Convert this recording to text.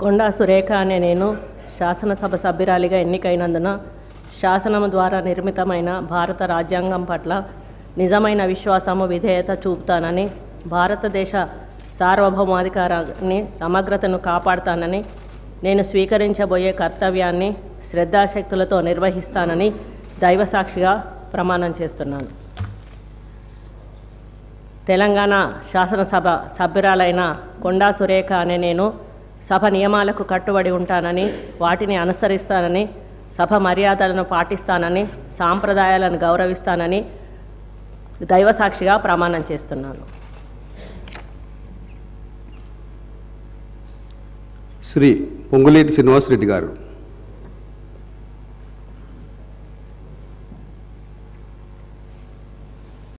कोंडा सुरेखा अने नेनु शासन सभ सभ्युरालिगा एन्निकैनंदुन शासनम द्वारा निर्मितमैन भारत राज्यांगं पट्ल निजमैन विश्वासमु विधेयत चूपुताननि భారతదేశ సార్వభౌమాధికారాన్ని సమగ్రతను కాపాడతానని నేను స్వీకరించబోయే కర్తవ్యాన్ని శ్రద్ధాశక్తులతో నిర్వహిస్తానని దైవసాక్షిగా ప్రమాణం చేస్తున్నాను. తెలంగాణ శాసనసభ సభ్యురాలైన కొండా సురేఖ అనే నేను సభ నియమాలకు కట్టుబడి ఉంటానని, వాటిని అనుసరిస్తానని, సభ మర్యాదలను పాటిస్తానని, సాంప్రదాయాలను గౌరవిస్తానని దైవసాక్షిగా ప్రమాణం చేస్తున్నాను. श्री पोंगुलेटि श्रीनिवास रेड्डी गारु.